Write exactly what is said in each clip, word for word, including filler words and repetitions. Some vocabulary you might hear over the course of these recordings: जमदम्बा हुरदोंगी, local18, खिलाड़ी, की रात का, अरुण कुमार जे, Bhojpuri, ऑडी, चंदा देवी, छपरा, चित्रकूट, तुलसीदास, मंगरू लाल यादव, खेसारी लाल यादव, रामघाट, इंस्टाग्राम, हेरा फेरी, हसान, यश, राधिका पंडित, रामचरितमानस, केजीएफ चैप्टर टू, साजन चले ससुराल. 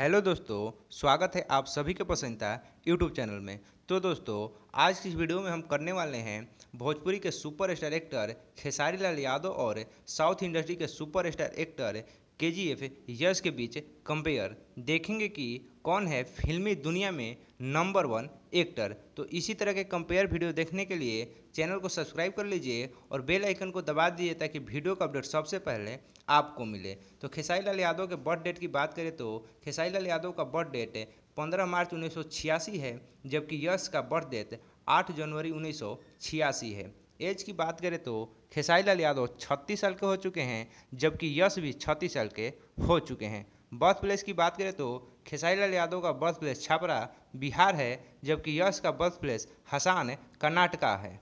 Hello दोस्तों, स्वागत है आप सभी के पसंदीदा यूट्यूब चैनल में। तो दोस्तों, आज की इस वीडियो में हम करने वाले हैं भोजपुरी के सुपरस्टार एक्टर खेसारी लाल यादव और साउथ इंडस्ट्री के सुपरस्टार एक्टर केजीएफ यश के बीच कंपेयर। देखेंगे कि कौन है फिल्मी दुनिया में नंबर वन एक्टर। तो इसी तरह के कंपेयर वीडियो देखने के लिए चैनल को सब्सक्राइब कर लीजिए और बेल आइकन को दबा दीजिए ताकि वीडियो का अपडेट सबसे पहले आपको मिले। तो खेसारी लाल यादव के बर्थ डेट की बात करें तो खेसारी लाल यादव का बर्थ डेट पंद्रह मार्च उन्नीस सौ छियासी है, जबकि यश का बर्थ डेट आठ जनवरी उन्नीस सौ छियासी है। एज की बात करें तो खेसारी लाल यादव छत्तीस साल के हो चुके हैं, जबकि यश भी छत्तीस साल के हो चुके हैं। बर्थ प्लेस की बात करें तो खेसारी लाल यादव का बर्थ प्लेस छपरा, बिहार है, जबकि यश का बर्थ प्लेस हसान, कर्नाटका है।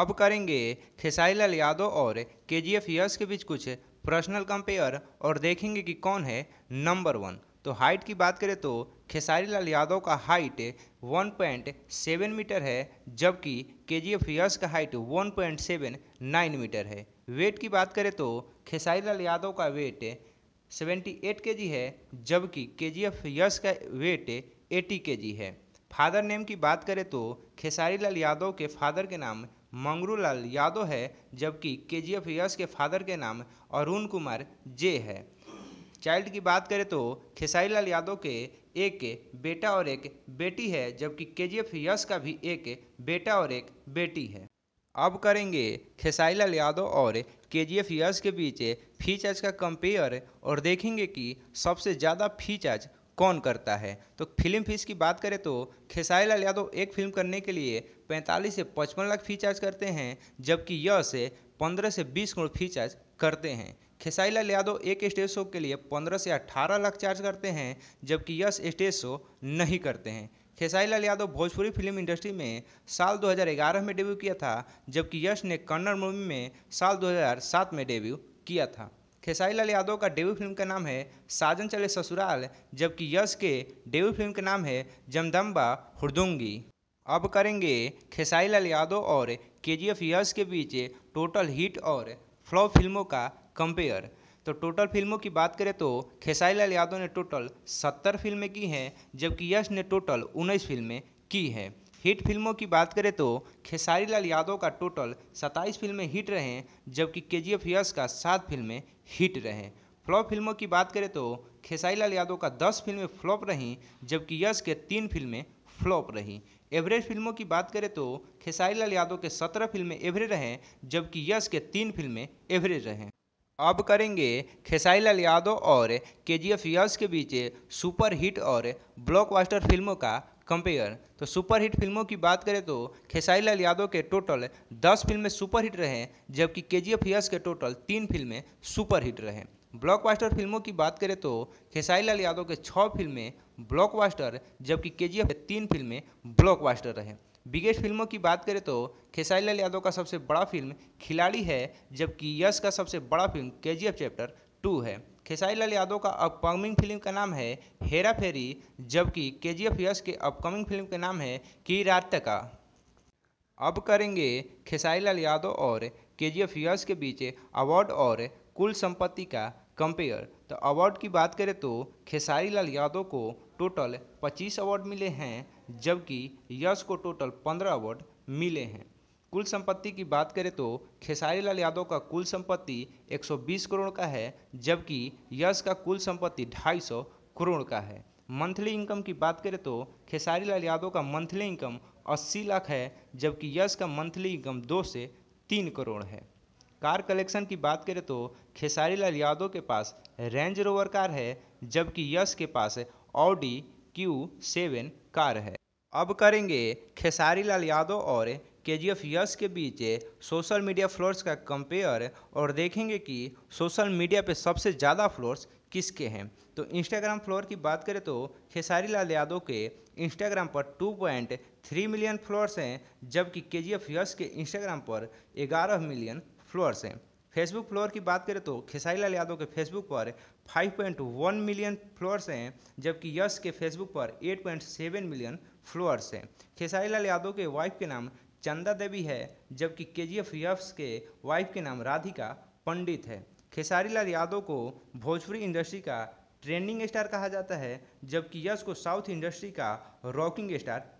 अब करेंगे खेसारी लाल यादव और केजीएफ यश के बीच कुछ पर्सनल कंपेयर और देखेंगे कि कौन है नंबर वन। तो हाइट की बात करें तो खेसारी लाल यादव का height one point seven metre है, जबकि केजीएफ यश का height one point seven nine metre है। वेट की बात करें तो खेसारी लाल यादव का वेट अठहत्तर केजी है, जबकि केजीएफ यश का वेट अस्सी केजी है। फादर नेम की बात करें तो खेसारी लाल यादव के फादर के नाम मंगरू लाल यादव है, जबकि केजीएफ यश के फादर के नाम अरुण कुमार जे है। चाइल्ड की बात करें तो खेसारी लाल यादव के एक बेटा और एक बेटी है, जबकि केजीएफ यश का भी एक बेटा और एक बेटी है। अब करेंगे खेसारी लाल यादव और केजीएफ यश के बीच फी चार्ज का कंपेयर और देखेंगे कि सबसे ज़्यादा फी चार्ज कौन करता है। तो फिल्म फीस की बात करें तो खेसारी लाल यादव एक फिल्म करने के लिए पैंतालीस से पचपन लाख फी चार्ज करते हैं, जबकि यश पंद्रह से बीस करोड़ फी चार्ज करते हैं। खेसारी लाल यादव एक स्टेज शो के लिए पंद्रह से अठारह लाख चार्ज करते हैं, जबकि यश स्टेज शो नहीं करते हैं। खेसारी लाल यादव भोजपुरी फिल्म इंडस्ट्री में साल दो हज़ार ग्यारह में डेब्यू किया था, जबकि यश ने कन्नड़ मूवी में साल दो हज़ार सात में डेब्यू किया था। खेसारी लाल यादव का डेब्यू फिल्म का नाम है साजन चले ससुराल, जबकि यश के डेब्यू फिल्म का नाम है जमदम्बा हुरदोंगी। अब करेंगे खेसारी लाल यादव और केजीएफ यश के बीच टोटल हिट और फ्लॉप फिल्मों का कंपेयर। तो टोटल फिल्मों की बात करें तो खेसारी लाल यादव ने टोटल सत्तर फिल्में की हैं, जबकि यश ने टोटल उन्नीस फिल्में की हैं। हिट फिल्मों की बात करें तो खेसारी लाल यादव का टोटल सत्ताईस फिल्में हिट रहे, जबकि केजीएफ यश का सात फिल्में हिट रहे। फ्लॉप फिल्मों की बात करें तो खेसारी लाल यादव का दस फिल्में फ्लॉप रहीं, जबकि यश के तीन फिल्में फ्लॉप रहीं। एवरेज फिल्मों की बात करें तो खेसारी लाल यादव के सत्रह फिल्में एवरेज रहें, जबकि यश के तीन फिल्में एवरेज रहें। अब करेंगे खेसारी लाल यादव और केजीएफ यश के बीच सुपर हिट और ब्लॉकबस्टर फिल्मों का कंपेयर। तो सुपर हिट फिल्मों की बात करें तो खेसारी लाल यादव के टोटल दस फिल्में सुपर हिट रहे, जबकि केजीएफ यश के टोटल तीन फिल्में सुपर हिट रहे। ब्लॉकबस्टर फिल्मों की बात करें तो खेसारी लाल यादव के छः फिल्में ब्लॉकबस्टर, जबकि केजीएफ के तीन फिल्में ब्लॉकबस्टर रहे। बिगेस्ट फिल्मों की बात करें तो खेसारी लाल यादव का सबसे बड़ा फिल्म खिलाड़ी है, जबकि यश का सबसे बड़ा फिल्म केजीएफ चैप्टर टू है। खेसारी लाल यादव का अपकमिंग फिल्म का नाम है हेरा फेरी, जबकि केजीएफ यश के अपकमिंग फिल्म का नाम है की रात का। अब करेंगे खेसारी लाल यादव और केजीएफ यश के बीच अवार्ड और कुल संपत्ति का कंपेयर। तो अवार्ड की बात करें तो खेसारी लाल यादव को टोटल पच्चीस अवार्ड मिले हैं, जबकि यश को टोटल पंद्रह अवार्ड मिले हैं। कुल संपत्ति की बात करें तो खेसारी लाल यादव का कुल संपत्ति एक सौ बीस करोड़ का है, जबकि यश का कुल संपत्ति दो सौ पचास करोड़ का है। मंथली इनकम की बात करें तो खेसारी लाल यादव का मंथली इनकम अस्सी लाख है, जबकि यश का मंथली इनकम दो से तीन करोड़ है। कार कलेक्शन की बात करें तो खेसारी लाल यादव के पास रेंज रोवर कार है, जबकि यश के पास ऑडी क्यू सेवन कार है। अब करेंगे खेसारी लाल यादव और केजीएफ यश के बीच सोशल मीडिया फॉलोअर्स का कंपेयर और देखेंगे कि सोशल मीडिया पे सबसे ज़्यादा फॉलोअर्स किसके हैं। तो इंस्टाग्राम फॉलोअर की बात करें तो खेसारी लाल यादव के इंस्टाग्राम पर दो पॉइंट तीन मिलियन फॉलोअर्स हैं, जबकि केजीएफ यश के इंस्टाग्राम पर ग्यारह मिलियन फ्लोअर्स हैं। फेसबुक फ्लोअर की बात करें तो खेसारी लाल यादव के फेसबुक पर पाँच पॉइंट एक मिलियन फ्लोअर्स हैं, जबकि यश के फेसबुक पर आठ पॉइंट सात मिलियन फ्लोअर्स हैं। खेसारी लाल यादव के वाइफ के नाम चंदा देवी है, जबकि केजीएफ यश के वाइफ के नाम राधिका पंडित है। खेसारी लाल यादव को भोजपुरी इंडस्ट्री का ट्रेंडिंग स्टार कहा जाता है, जबकि यश को साउथ इंडस्ट्री का रॉकिंग स्टार